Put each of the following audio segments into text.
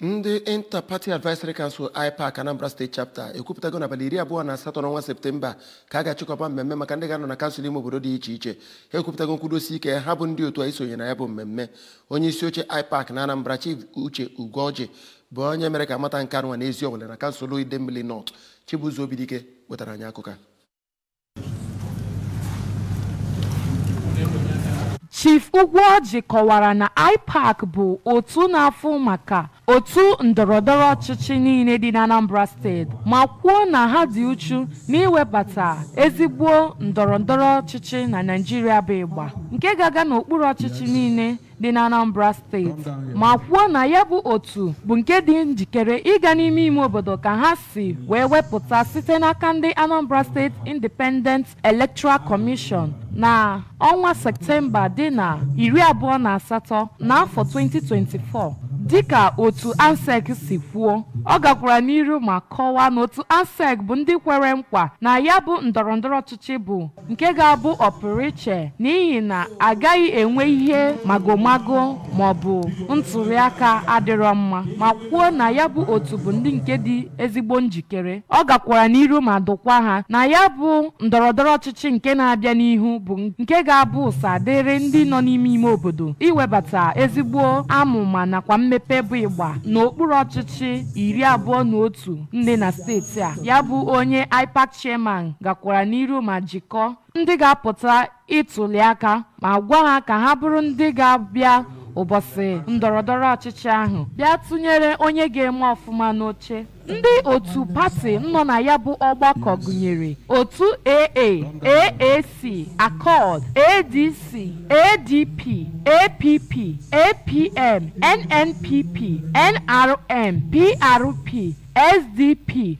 Ndi Interparty Advisory Council IPAC Anambra State Chapter ekupita gona baliria bua na 7 Septemba kaga chukwa mmemme makandegano na council imo Obodo di iche iche ekupita gon kudosi ke habu ndi otu aisonye na yabo mmemme onye isi oche IPAC na Anambra Chief Uche Ugoji bụ onye mere ka mata nkanwa na ezi obele na council Idemili North Chibuzo Obidike wetara anya akụka. Chief Ugoji kọwara na IPAC bụ otu na-afụ maka otu ndọrọndọrọ ọchịchị niile dị na Anambra steeti ma kwuo na ha dị uchu n'iwebata ezigbo ndọrọndọrọ ọchịchị na Nigeria bụ ịgba nke ga-aga n'okpuru ọchịchị niile dị na Anambra steeti ma kwuo na ya bụ otu bụ nke dị njikere ịga n'ime ime obodo ka ha si wee wepụta site n'aka ndị Anambra State Independent Electoral Commission na ọnwa Septemba dị na 28 n'afọ 2024. Dika otu ANSEC si kwuo, ọ gakwara n'iru ma kọwaa na otu ANSEC bụ ndị kwere nkwa na ya bụ ndọrọndọrọ ọchịchị bụ nke ga-abụ ọpụrụiche n'ihi na agaghị enwe ihe magomago maọbụ ntụrịaka adịrọ mma ma kwuo na ya bụ otu bụ ndị nke dị ezigbo njikere. Ọ gakwara n'iru ma dụkwa ha na ya bụ ndọrọndọrọ ọchịchị nke na-abịa n'ihu bụ nke ga-abụ ụsa dịrị ndị nọ n'ime ime obodo iwebata ezigbo amụma nakwa mmemme bụ ịgba n'okpuru ọchịchị 21 ndị na steeti a. Ya bụ onye IPAC chairman gakwara n'iru ma jikọ ndị ga-apụta ịtụli aka ma gwa ha ka ha bụrụ ndị ga-abịa ụbọchị ndọrọndọrọ ọchịchị ahụ bịa tụnyere onye ga-eme ọfụma n'oche. Ndị otu pati nọ na ya bụ ọgbakọ gụnyere otu AA, AAC, Accord, ADC, ADP, APP, APM, NNPP, NRM, PRP, SDP,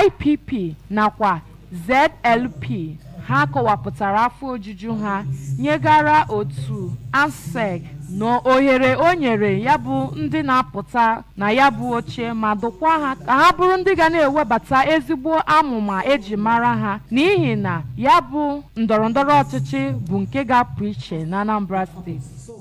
YPP nakwa ZLP. Ha kọwapụtara afọ ojuju ha nyegara otu ANSEC no ohere onyere ya bụ ndị na-apụta na ya bụ oche ma dụkwa ha ka ha bụrụ ndị ga na-ewebata ezigbo amụma eji mara ha n'ihi na ya bụ ndọrọndọrọ ọchịchị bụ nke ga-apụ iche na Anambra State.